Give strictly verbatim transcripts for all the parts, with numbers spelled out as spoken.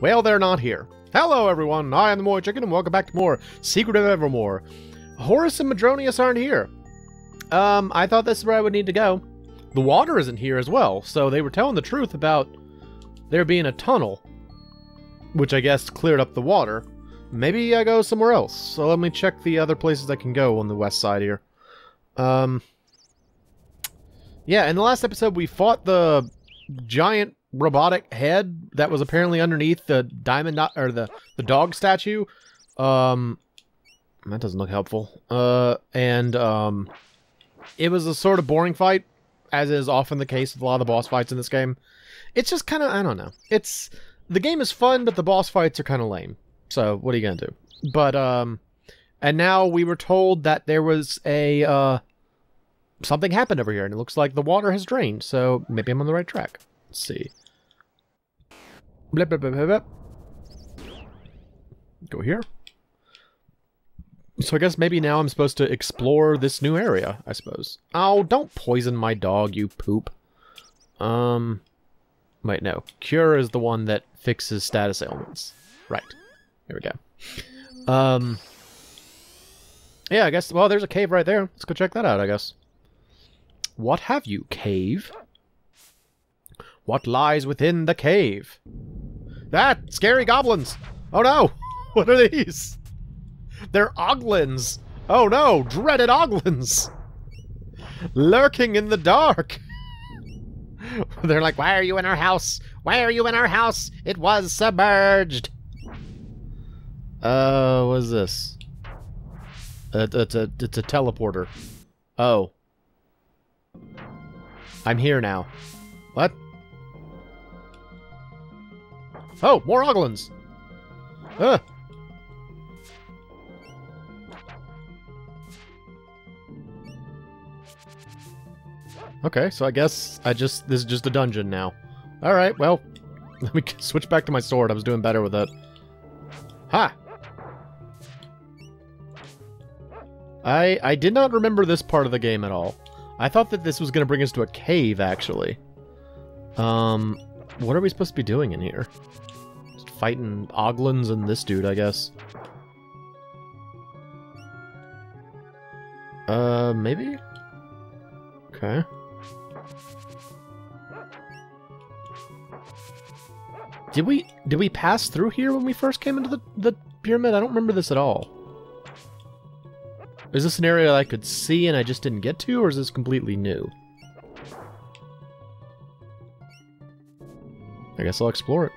Well, they're not here. Hello, everyone. I am the Moe Chicken, and welcome back to more Secret of Evermore. Horace and Madronius aren't here. Um, I thought this is where I would need to go. The water isn't here as well, so they were telling the truth about there being a tunnel, which I guess cleared up the water. Maybe I go somewhere else. So let me check the other places I can go on the west side here. Um, yeah, in the last episode, we fought the giant robotic head that was apparently underneath the diamond or the the dog statue. Um, that doesn't look helpful. Uh, and um, it was a sort of boring fight, as is often the case with a lot of the boss fights in this game. It's just kind of, I don't know. It's the game is fun, but the boss fights are kind of lame. So what are you gonna do? But um, and now we were told that there was a uh, something happened over here, and it looks like the water has drained. So maybe I'm on the right track. Let's see. Blip, blip, blip, blip, blip. Go here. So I guess maybe now I'm supposed to explore this new area, I suppose. Oh, don't poison my dog, you poop. Um, wait, no. Cure is the one that fixes status ailments. Right. Here we go. Um, yeah, I guess, well, there's a cave right there. Let's go check that out, I guess. What have you, cave? What lies within the cave? That! Scary goblins! Oh no! What are these? They're oglins! Oh no! Dreaded oglins! Lurking in the dark! They're like, why are you in our house? Why are you in our house? It was submerged! Uh, what is this? It, it's, a, it's a teleporter. Oh. I'm here now. What? Oh, more oglins! Huh. Okay, so I guess I just this is just a dungeon now. All right, well, let me switch back to my sword. I was doing better with that. Ha! I I did not remember this part of the game at all. I thought that this was going to bring us to a cave, actually. Um, what are we supposed to be doing in here? Fighting oglins and this dude, I guess. Uh, maybe? Okay. Did we did we pass through here when we first came into the, the pyramid? I don't remember this at all. Is this an area I could see and I just didn't get to, or is this completely new? I guess I'll explore it.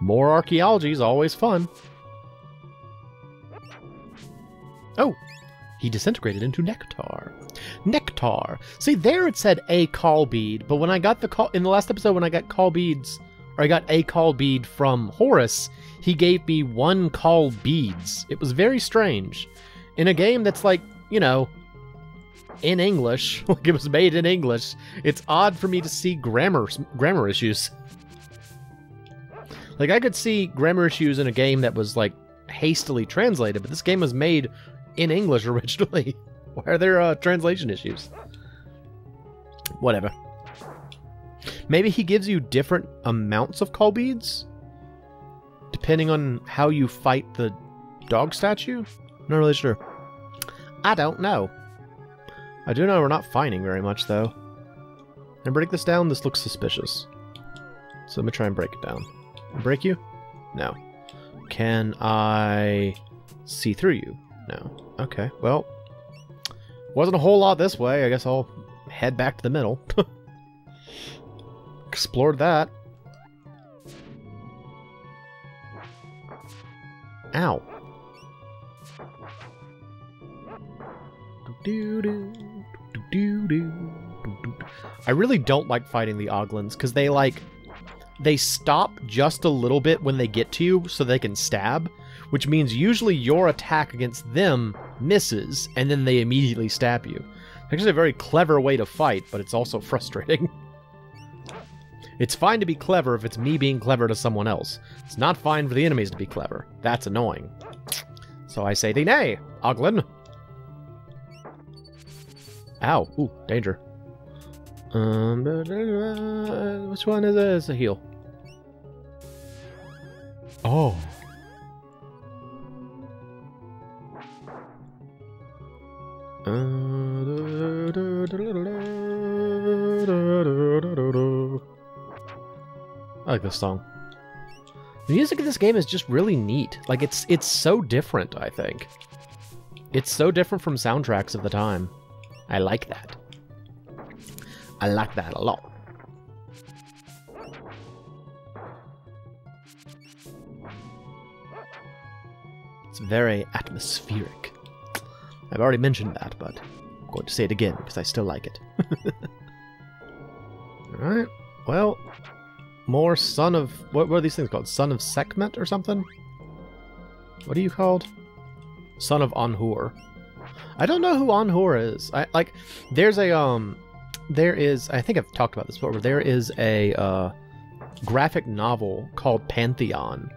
More archaeology is always fun. Oh, he disintegrated into nectar. Nectar. See, there it said a call bead, but when I got the call in the last episode, when I got call beads, or I got a call bead from Horace, he gave me one call beads. It was very strange. In a game that's like, you know, in English, like it was made in English, it's odd for me to see grammar grammar issues. Like, I could see grammar issues in a game that was, like, hastily translated, but this game was made in English originally. Why are there uh, translation issues? Whatever. Maybe he gives you different amounts of call beads, depending on how you fight the dog statue? Not really sure. I don't know. I do know we're not finding very much, though. Can I break this down? This looks suspicious. So let me try and break it down. Break you? No. Can I see through you? No. Okay, well, wasn't a whole lot this way. I guess I'll head back to the middle. Explored that. Ow. I really don't like fighting the oglins because they like They stop just a little bit when they get to you so they can stab, which means usually your attack against them misses, and then they immediately stab you. It's actually a very clever way to fight, but it's also frustrating. It's fine to be clever if it's me being clever to someone else. It's not fine for the enemies to be clever. That's annoying. So I say thee nay, oglin. Ow. Ooh, danger. Um, which one is it? It's a heal. Oh. I like this song. The music of this game is just really neat. Like, it's it's so different, I think. It's so different from soundtracks of the time. I like that. I like that a lot. It's very atmospheric. I've already mentioned that, but I'm going to say it again because I still like it. Alright, well, more Son of... What were these things called? Son of Sekhmet or something? What are you called? Son of Anhur. I don't know who Anhur is. I like, there's a, um, there is, I think I've talked about this before, but there is a uh, graphic novel called Pantheon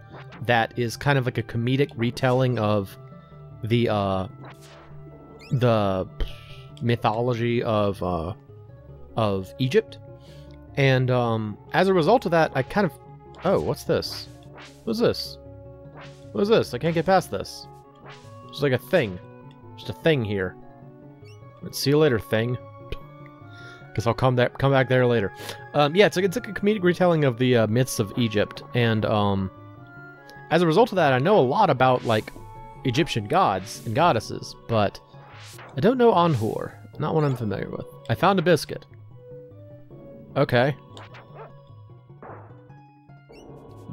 that is kind of like a comedic retelling of the, uh, the mythology of, uh, of Egypt. And, um, as a result of that, I kind of, oh, what's this? What's this? What is this? I can't get past this. It's like a thing. Just a thing here. See you later, thing. Guess I'll come back, come back there later. Um, yeah, it's like, it's like a comedic retelling of the uh, myths of Egypt. And um, as a result of that, I know a lot about, like, Egyptian gods and goddesses, but I don't know Anhur. Not one I'm familiar with. I found a biscuit. Okay.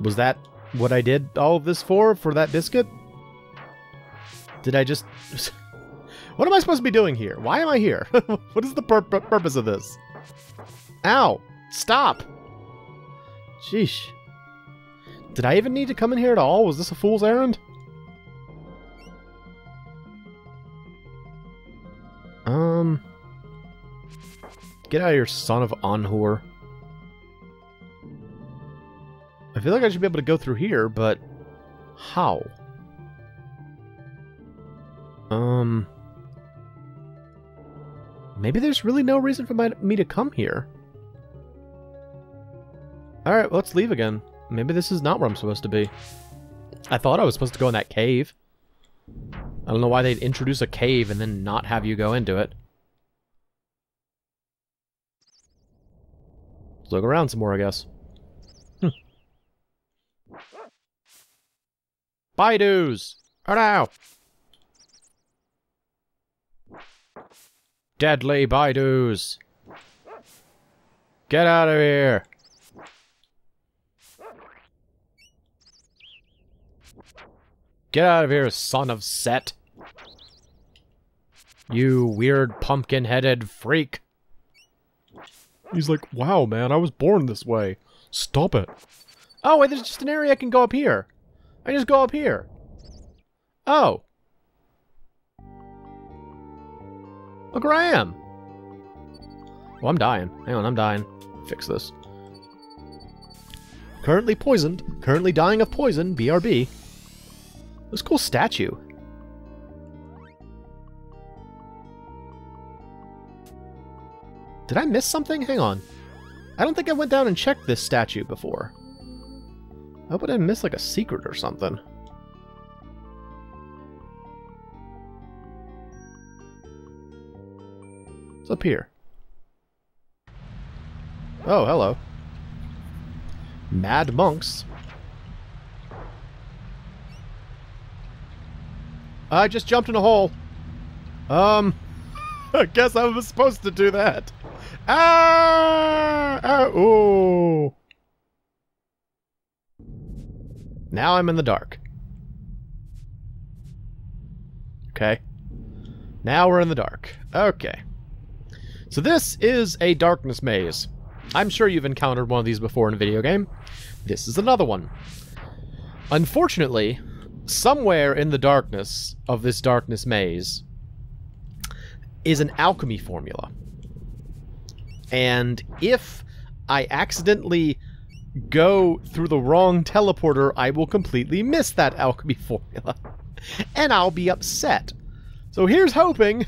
Was that what I did all of this for? For that biscuit? Did I just... What am I supposed to be doing here? Why am I here? What is the pur pur purpose of this? Ow! Stop! Sheesh. Did I even need to come in here at all? Was this a fool's errand? Um... Get out of here, Son of Anhur. I feel like I should be able to go through here, but... how? Um... Maybe there's really no reason for my, me to come here. Alright, well, let's leave again. Maybe this is not where I'm supposed to be. I thought I was supposed to go in that cave. I don't know why they'd introduce a cave and then not have you go into it. Let's look around some more, I guess. Hm. Baidu's! Oh no! Deadly Baidu's! Get out of here! Get out of here, Son of Set! You weird pumpkin-headed freak! He's like, wow, man, I was born this way. Stop it. Oh, wait, there's just an area I can go up here. I can just go up here. Oh. Look where I am. Well, I'm dying. Hang on, I'm dying. Fix this. Currently poisoned. Currently dying of poison. B R B. This cool statue. Did I miss something? Hang on. I don't think I went down and checked this statue before. I hope I didn't miss like a secret or something. It's up here. Oh, hello. Mad monks. I just jumped in a hole. Um, I guess I was supposed to do that. Ah! ah ooh. Now I'm in the dark. Okay. Now we're in the dark. Okay. So this is a darkness maze. I'm sure you've encountered one of these before in a video game. This is another one. Unfortunately, somewhere in the darkness of this darkness maze is an alchemy formula. And if I accidentally go through the wrong teleporter, I will completely miss that alchemy formula. And I'll be upset. So here's hoping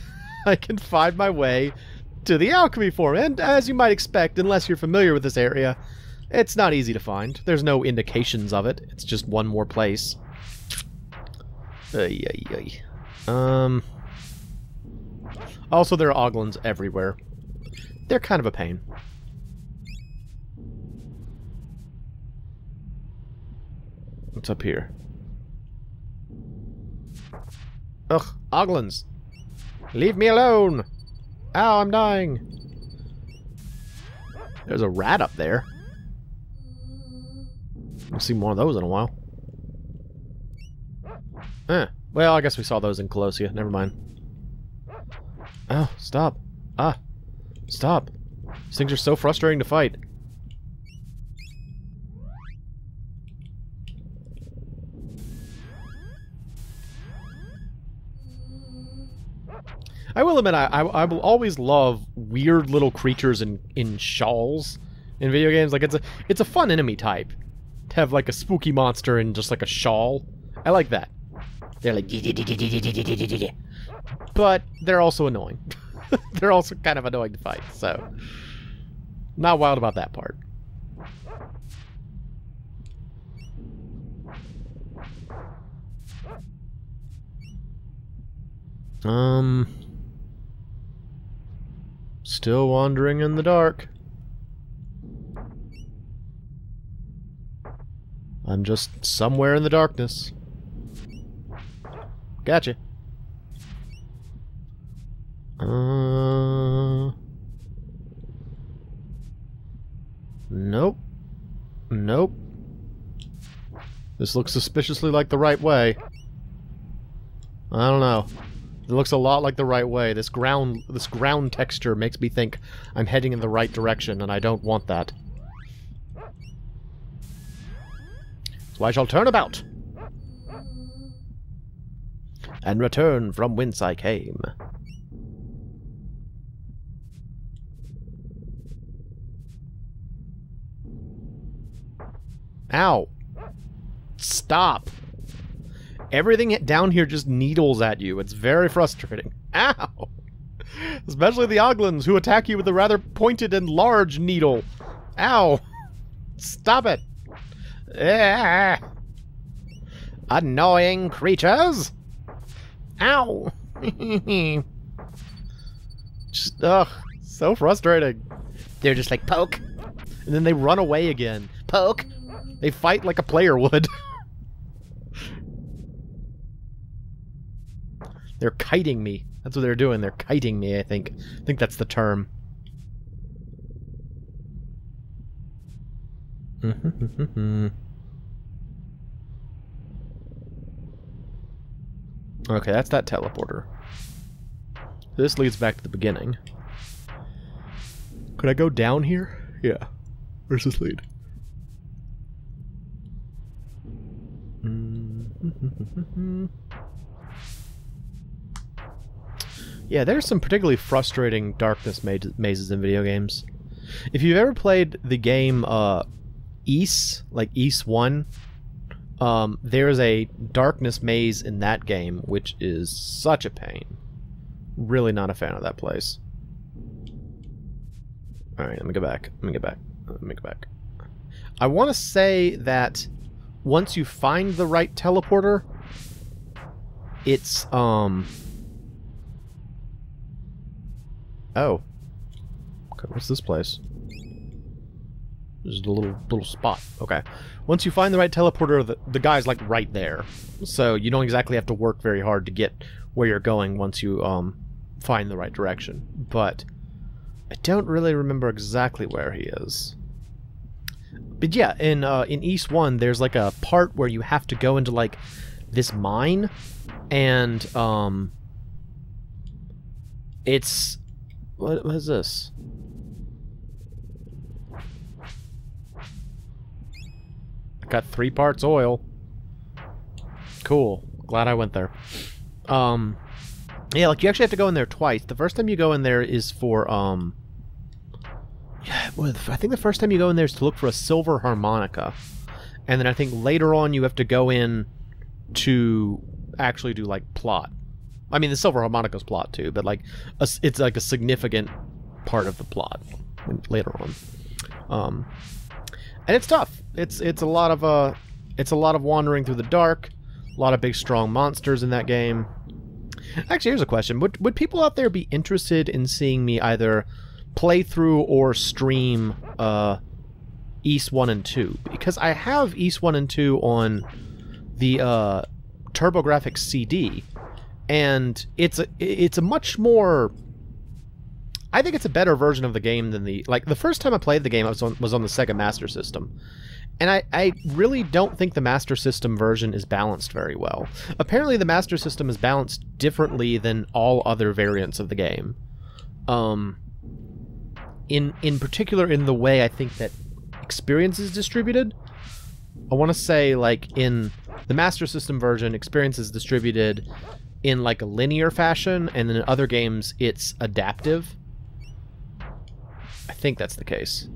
I can find my way to the alchemy formula. And as you might expect, unless you're familiar with this area, It's not easy to find. There's no indications of it. It's just one more place. Ay, ay, ay. Um. Also, there are Oglins everywhere. They're kind of a pain. What's up here? Ugh, Oglins! Leave me alone! Ow, I'm dying! There's a rat up there. I haven't seen one of those in a while. Eh. Well, I guess we saw those in Colossia. Never mind. Oh, stop. Ah. Stop. These things are so frustrating to fight. I will admit, I, I, I will always love weird little creatures in, in shawls in video games. Like, it's a, it's a fun enemy type. To have, like, a spooky monster in just, like, a shawl. I like that. They're like... But they're also annoying. They're also kind of annoying to fight, so... Not wild about that part. Um... Still wandering in the dark. I'm just somewhere in the darkness. Gotcha. Uh... Nope. Nope. This looks suspiciously like the right way. I don't know. It looks a lot like the right way. This ground, this ground texture makes me think I'm heading in the right direction, and I don't want that. So I shall turn about and return from whence I came. Ow! Stop! Everything down here just needles at you. It's very frustrating. Ow! Especially the Oglins, who attack you with a rather pointed and large needle. Ow! Stop it! Ah. Annoying creatures! Ow! Just, ugh. So frustrating. They're just like, poke! And then they run away again. Poke! They fight like a player would. They're kiting me. That's what they're doing. They're kiting me, I think. I think that's the term. Okay, that's that teleporter. This leads back to the beginning. Could I go down here? Yeah. Where's this lead? Yeah, there's some particularly frustrating darkness mazes in video games. If you've ever played the game uh, Ys, like Ys one, um, there's a darkness maze in that game, which is such a pain. Really not a fan of that place. Alright, let me go back. Let me go back. Let me go back. I want to say that once you find the right teleporter, it's... um. Oh. Okay, what's this place? There's a little little spot. Okay. Once you find the right teleporter, the, the guy's like right there. So you don't exactly have to work very hard to get where you're going once you um find the right direction. But I don't really remember exactly where he is. But yeah, in uh, in Ys one, there's like a part where you have to go into like this mine, and um it's... What, what is this? I got three parts oil. Cool. Glad I went there. Um, yeah, like you actually have to go in there twice. The first time you go in there is for um. Yeah, well, I think the first time you go in there is to look for a silver harmonica, and then I think later on you have to go in to actually do like plot. I mean, the silver harmonica's plot too, but like, a, it's like a significant part of the plot later on. Um, And it's tough. It's it's a lot of uh, it's a lot of wandering through the dark. A lot of big, strong monsters in that game. Actually, here's a question: Would would people out there be interested in seeing me either play through or stream uh, Ys one and two? Because I have Ys one and two on the uh, TurboGrafx C D, and it's a it's a much more. I think it's a better version of the game than the... Like, the first time I played the game, I was on, was on the Sega Master System. And I, I really don't think the Master System version is balanced very well. Apparently, the Master System is balanced differently than all other variants of the game. Um, in, in particular, in the way I think that experience is distributed. I want to say, like, in the Master System version, experience is distributed in, like, a linear fashion. And then in other games, it's adaptive. I think that's the case.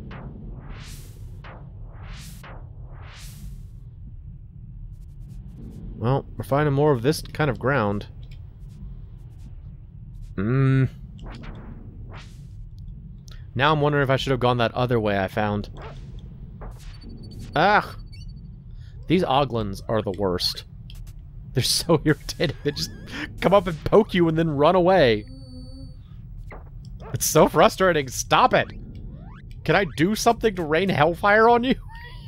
Well, we're finding more of this kind of ground. Mmm. Now I'm wondering if I should have gone that other way I found. Ah! These Oglins are the worst. They're so irritating. They just come up and poke you and then run away. It's so frustrating. Stop it. Can I do something to rain hellfire on you?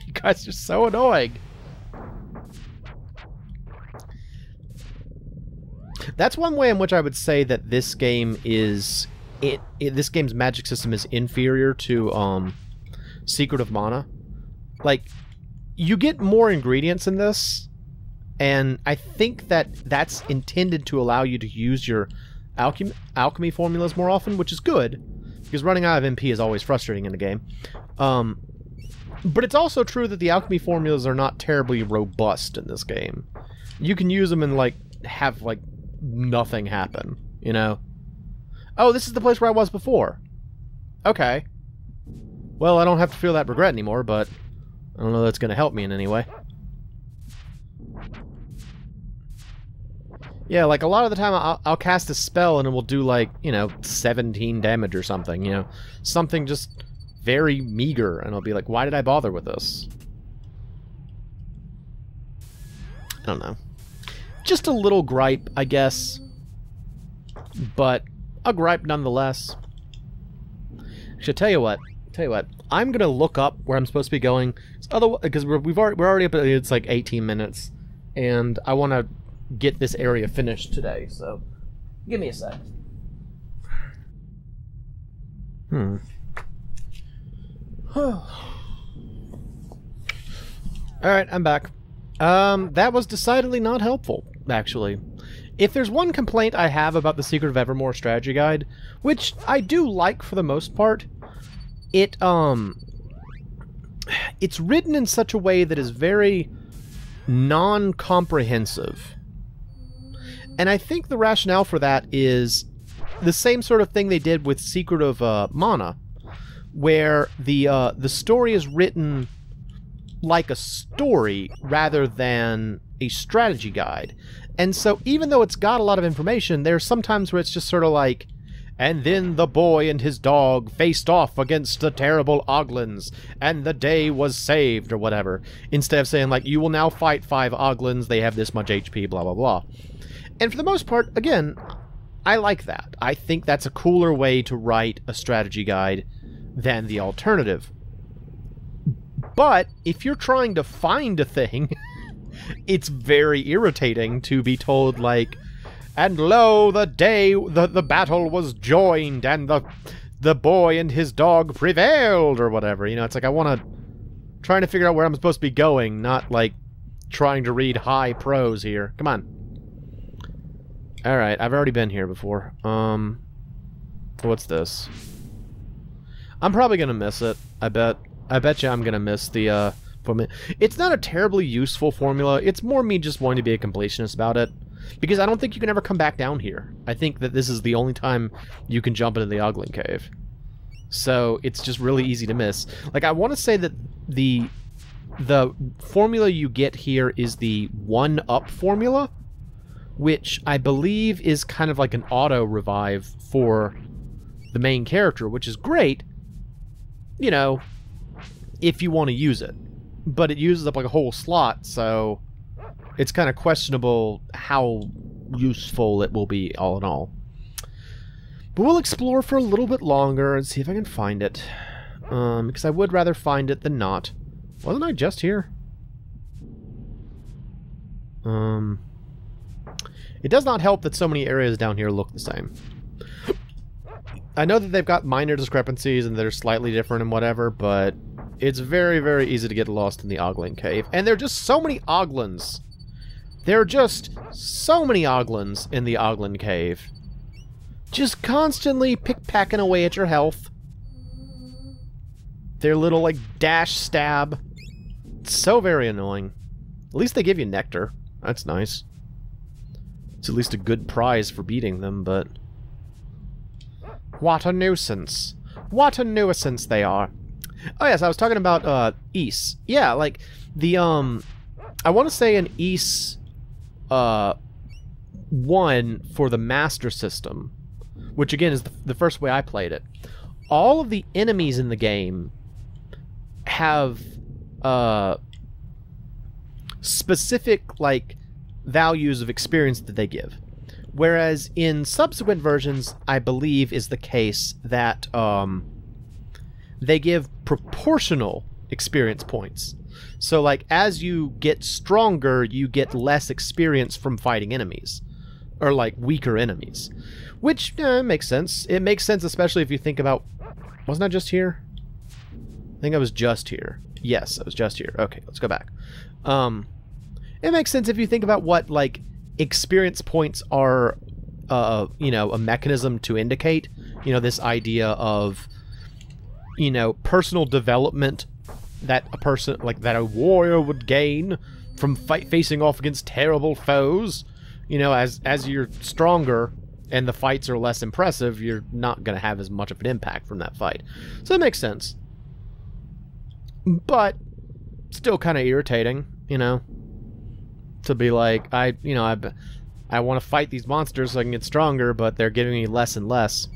You guys are so annoying. That's one way in which I would say that this game is... It, it, this game's magic system is inferior to um, Secret of Mana. Like, you get more ingredients in this, and I think that that's intended to allow you to use your... Alchem alchemy formulas more often, which is good, because running out of M P is always frustrating in the game. Um, but it's also true that the alchemy formulas are not terribly robust in this game. You can use them and, like, have, like, nothing happen, you know? Oh, this is the place where I was before. Okay. Well, I don't have to feel that regret anymore, but I don't know that's going to help me in any way. Yeah, like, a lot of the time I'll, I'll cast a spell and it will do, like, you know, seventeen damage or something, you know? Something just very meager, and I'll be like, why did I bother with this? I don't know. Just a little gripe, I guess. But a gripe nonetheless. Actually, tell you what. Tell you what. I'm gonna look up where I'm supposed to be going. Because we're, we've already, we're already up at, it's like eighteen minutes. And I want to... get this area finished today, so give me a sec. Hmm. Alright, I'm back. Um, that was decidedly not helpful, actually. If there's one complaint I have about the Secret of Evermore strategy guide, which I do like for the most part, it, um... it's written in such a way that is very non-comprehensive. And I think the rationale for that is the same sort of thing they did with Secret of uh, Mana, where the uh, the story is written like a story rather than a strategy guide. And so even though it's got a lot of information, there's sometimes where it's just sort of like, and then the boy and his dog faced off against the terrible Oglins, and the day was saved, or whatever. Instead of saying, like, you will now fight five Oglins, they have this much H P, blah, blah, blah. And for the most part, again, I like that. I think that's a cooler way to write a strategy guide than the alternative. But if you're trying to find a thing, it's very irritating to be told, like, and lo, the day the, the battle was joined, and the the boy and his dog prevailed, or whatever. You know, it's like I want to... trying to figure out where I'm supposed to be going, not, like, trying to read high prose here. Come on. Alright, I've already been here before. Um, what's this? I'm probably gonna miss it. I bet. I bet you I'm gonna miss the, uh... formula. It's not a terribly useful formula. It's more me just wanting to be a completionist about it. Because I don't think you can ever come back down here. I think that this is the only time you can jump into the Oglin Cave. So, it's just really easy to miss. Like, I want to say that the the formula you get here is the one-up formula, which I believe is kind of like an auto-revive for the main character, which is great. You know, if you want to use it. But it uses up like a whole slot, so it's kind of questionable how useful it will be all in all. But we'll explore for a little bit longer and see if I can find it. Um, because I would rather find it than not. Wasn't I just here? Um, it does not help that so many areas down here look the same. I know that they've got minor discrepancies and they're slightly different and whatever, but it's very, very easy to get lost in the Oglin Cave. And there are just so many Oglins. There are just so many Oglins in the Oglin Cave. Just constantly pick-packing away at your health. Their little, like, dash stab. It's so very annoying. At least they give you nectar. That's nice. It's at least a good prize for beating them, but... what a nuisance. What a nuisance they are. Oh, yes, I was talking about, uh, Ys. Yeah, like, the, um... I want to say in Ys, uh... one for the Master System, which, again, is the, the first way I played it. All of the enemies in the game have, uh... specific, like, values of experience that they give. Whereas in subsequent versions, I believe is the case that um, they give proportional experience points. So, like, as you get stronger, you get less experience from fighting enemies. Or, like, weaker enemies. Which, eh, makes sense. It makes sense, especially if you think about... wasn't I just here? I think I was just here. Yes, I was just here. Okay, let's go back. Um, it makes sense if you think about what, like, experience points are, uh, you know, a mechanism to indicate, you know, this idea of, you know, personal development that a person, like, that a warrior would gain from fight facing off against terrible foes. You know, as, as you're stronger and the fights are less impressive, you're not going to have as much of an impact from that fight. So it makes sense. But... still kind of irritating, you know, to be like, I, you know, I, I want to fight these monsters so I can get stronger, but they're giving me less and less.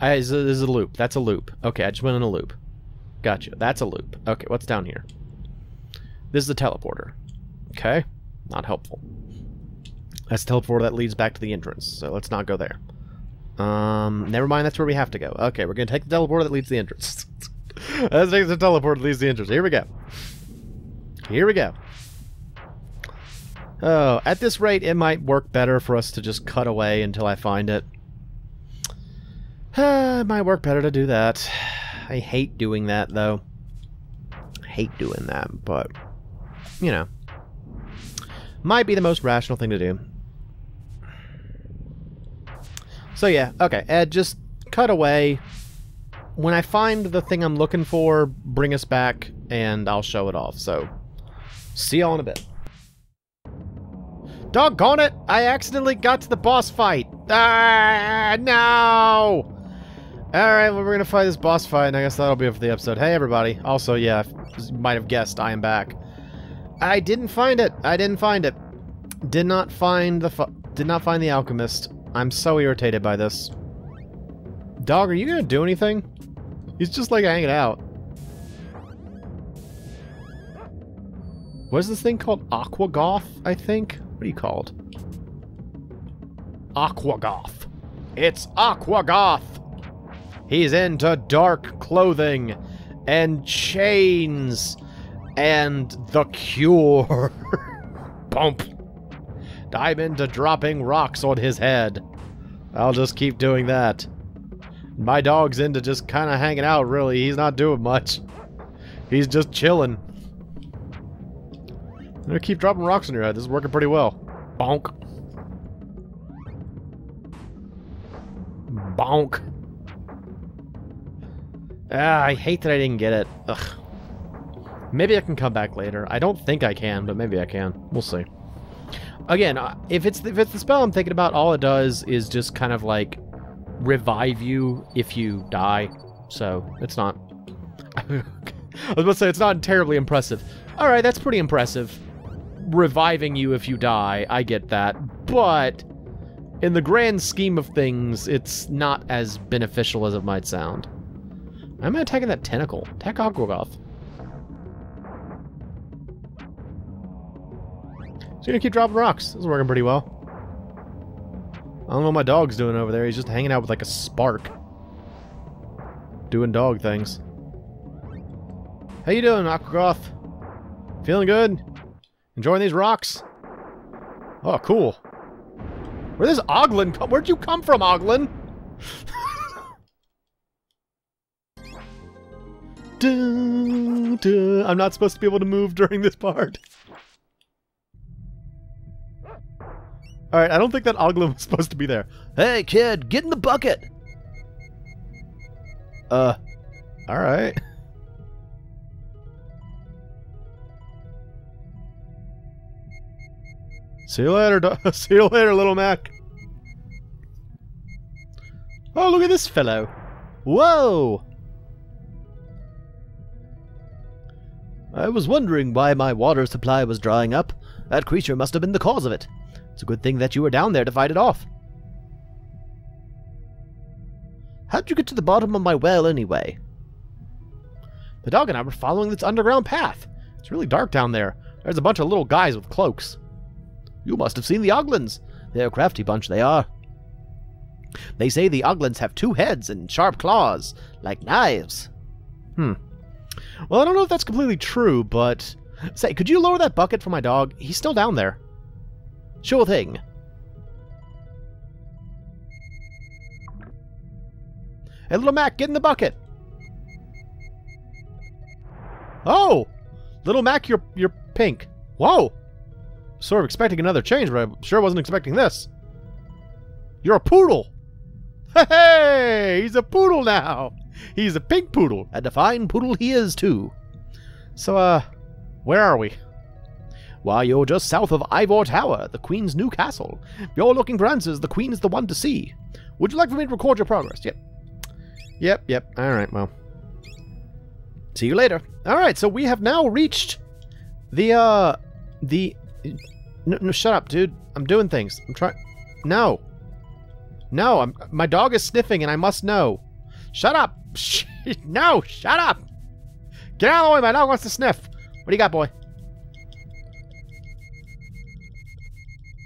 I, this is a loop. That's a loop. Okay, I just went in a loop. Gotcha. That's a loop. Okay, what's down here? This is the teleporter. Okay, not helpful. That's the teleporter that leads back to the entrance, so let's not go there. Um, never mind, that's where we have to go. Okay, we're going to take the teleporter that leads to the entrance. Let's take the teleport, at least the entrance. Here we go. Here we go. Oh, at this rate, it might work better for us to just cut away until I find it. It might work better to do that. I hate doing that, though. I hate doing that, but, you know. Might be the most rational thing to do. So, yeah. Okay, Ed, just cut away. When I find the thing I'm looking for, bring us back, and I'll show it off. So, see y'all in a bit. Doggone it! I accidentally got to the boss fight! Ah, no! Alright, well, we're gonna fight this boss fight, and I guess that'll be it for the episode. Hey, everybody. Also, yeah, you might have guessed, I am back. I didn't find it! I didn't find it. Did not find the fu- Did not find the alchemist. I'm so irritated by this. Dog, are you gonna do anything? He's just, like, hanging out. What is this thing called? Aquagoth, I think? What are you called? Aquagoth. It's Aquagoth! He's into dark clothing and chains and the cure. Bump. I'm into dropping rocks on his head. I'll just keep doing that. My dog's into just kind of hanging out, really. He's not doing much. He's just chilling. I'm gonna keep dropping rocks on your head. This is working pretty well. Bonk. Bonk. Ah, I hate that I didn't get it. Ugh. Maybe I can come back later. I don't think I can, but maybe I can. We'll see. Again, if it's the, if it's the spell I'm thinking about, all it does is just kind of like... revive you if you die, so it's not... I was about to say, it's not terribly impressive. Alright, that's pretty impressive. Reviving you if you die, I get that, but in the grand scheme of things, it's not as beneficial as it might sound. Why am I attacking that tentacle? Attack Aquagoth. So you're gonna keep dropping rocks. This is working pretty well. I don't know what my dog's doing over there. He's just hanging out with like a spark. Doing dog things. How you doing, Aquagoth? Feeling good? Enjoying these rocks? Oh, cool. Where'd this Oglin come? Where'd you come from, Oglin? Duh, duh. I'm not supposed to be able to move during this part. Alright, I don't think that Oglin was supposed to be there. Hey, kid, get in the bucket! Uh, alright. See you later, do see you later, little Mac. Oh, look at this fellow. Whoa! I was wondering why my water supply was drying up. That creature must have been the cause of it. It's a good thing that you were down there to fight it off. How'd you get to the bottom of my well, anyway? The dog and I were following this underground path. It's really dark down there. There's a bunch of little guys with cloaks. You must have seen the Oglins. They're a crafty bunch, they are. They say the Oglins have two heads and sharp claws, like knives. Hmm. Well, I don't know if that's completely true, but... Say, could you lower that bucket for my dog? He's still down there. Sure thing. Hey, little Mac, get in the bucket! Oh! Little Mac, you're, you're pink. Whoa! Sort of expecting another change, but I sure wasn't expecting this. You're a poodle! Hey! He's a poodle now! He's a pink poodle, and a fine poodle he is, too. So, uh, where are we? Why, you're just south of Ivor Tower, the Queen's new castle. If you're looking for answers, the Queen is the one to see. Would you like for me to record your progress? Yep. Yep, yep. Alright, well. See you later. Alright, so we have now reached the, uh, the... No, no, shut up, dude. I'm doing things. I'm trying... No. No, I'm... my dog is sniffing and I must know. Shut up! No, shut up! Get out of the way, my dog wants to sniff. What do you got, boy?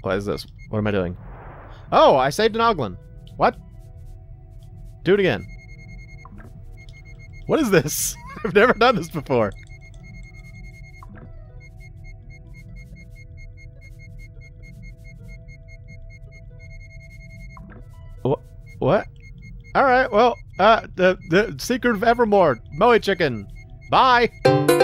What is this? What am I doing? Oh, I saved an Oglin. What? Do it again. What is this? I've never done this before. What? Alright, well, uh, the, the Secret of Evermore, Moe Chicken. Bye!